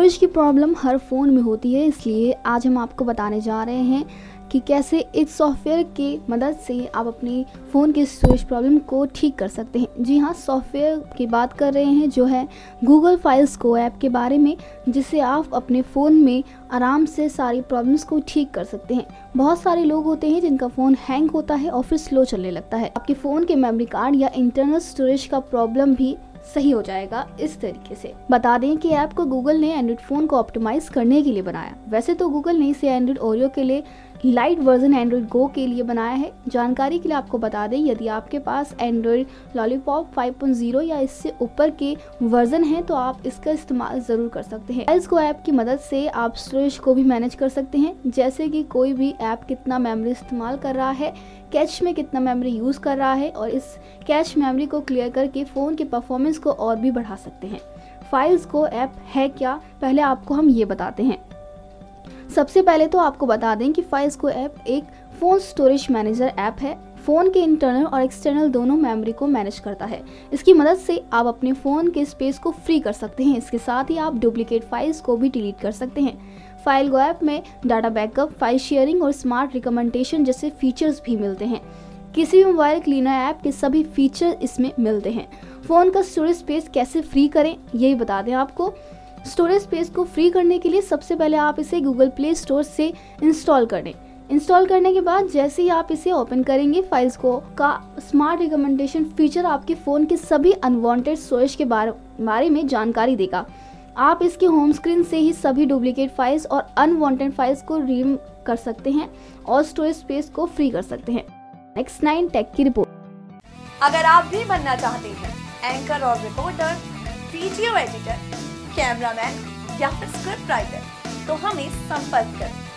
Storage की problem हर phone में होती है, इसलिए आज हम आपको बताने जा रहे हैं कि कैसे इस सॉफ्टवेयर की मदद से आप अपने फ़ोन के स्टोरेज प्रॉब्लम को ठीक कर सकते हैं। जी हाँ, सॉफ्टवेयर की बात कर रहे हैं जो है गूगल फाइल्स गो ऐप के बारे में, जिससे आप अपने फ़ोन में आराम से सारी प्रॉब्लम्स को ठीक कर सकते हैं। बहुत सारे लोग होते हैं जिनका फ़ोन हैंग होता है और फिर स्लो चलने लगता है। आपके फ़ोन के मेमोरी कार्ड या इंटरनल स्टोरेज का प्रॉब्लम भी सही हो जाएगा इस तरीके से। बता दें कि ऐप को गूगल ने एंड्रॉइड फ़ोन को ऑप्टिमाइज करने के लिए बनाया। वैसे तो गूगल ने इसे एंड्रॉइड ओरियो के लिए, लाइट वर्जन एंड्रॉइड गो के लिए बनाया है। जानकारी के लिए आपको बता दें, यदि आपके पास एंड्रॉइड लॉलीपॉप 5.0 या इससे ऊपर के वर्जन हैं तो आप इसका इस्तेमाल ज़रूर कर सकते हैं। फाइल्स गो ऐप की मदद से आप स्टोरेज को भी मैनेज कर सकते हैं, जैसे कि कोई भी ऐप कितना मेमोरी इस्तेमाल कर रहा है, कैश में कितना मेमोरी यूज़ कर रहा है, और इस कैश मेमोरी को क्लियर करके फ़ोन के परफॉर्मेंस को और भी बढ़ा सकते हैं। फाइल्स गो ऐप है क्या, पहले आपको हम ये बताते हैं। सबसे पहले तो आपको बता दें कि फाइल्स गो ऐप एक फ़ोन स्टोरेज मैनेजर ऐप है। फ़ोन के इंटरनल और एक्सटर्नल दोनों मेमोरी को मैनेज करता है। इसकी मदद से आप अपने फ़ोन के स्पेस को फ्री कर सकते हैं। इसके साथ ही आप डुप्लीकेट फाइल्स को भी डिलीट कर सकते हैं। फाइल गो ऐप में डाटा बैकअप, फाइल शेयरिंग और स्मार्ट रिकमेंडेशन जैसे फीचर्स भी मिलते हैं। किसी भी मोबाइल क्लीनर ऐप के सभी फीचर इसमें मिलते हैं। फ़ोन का स्टोरेज स्पेस कैसे फ्री करें, यही बता दें आपको। स्टोरेज स्पेस को फ्री करने के लिए सबसे पहले आप इसे गूगल प्ले स्टोर से इंस्टॉल कर लें। इंस्टॉल करने के बाद जैसे ही आप इसे ओपन करेंगे, फाइल्स को का स्मार्ट रिकमेंडेशन फीचर आपके फ़ोन के सभी अनवांटेड स्टोरेज के बारे में जानकारी देगा। आप इसके होम स्क्रीन से ही सभी डुप्लीकेट फाइल्स और अनवांटेड फाइल्स को रिमूव कर सकते हैं और स्टोरेज स्पेस को फ्री कर सकते हैं। X9 टेक की रिपोर्ट। अगर आप भी बनना चाहते हैं एंकर और रिपोर्टर, वीडियो एडिटर, कैमरामैन या फिर स्क्रिप्ट राइटर, तो हमें संपर्क करें।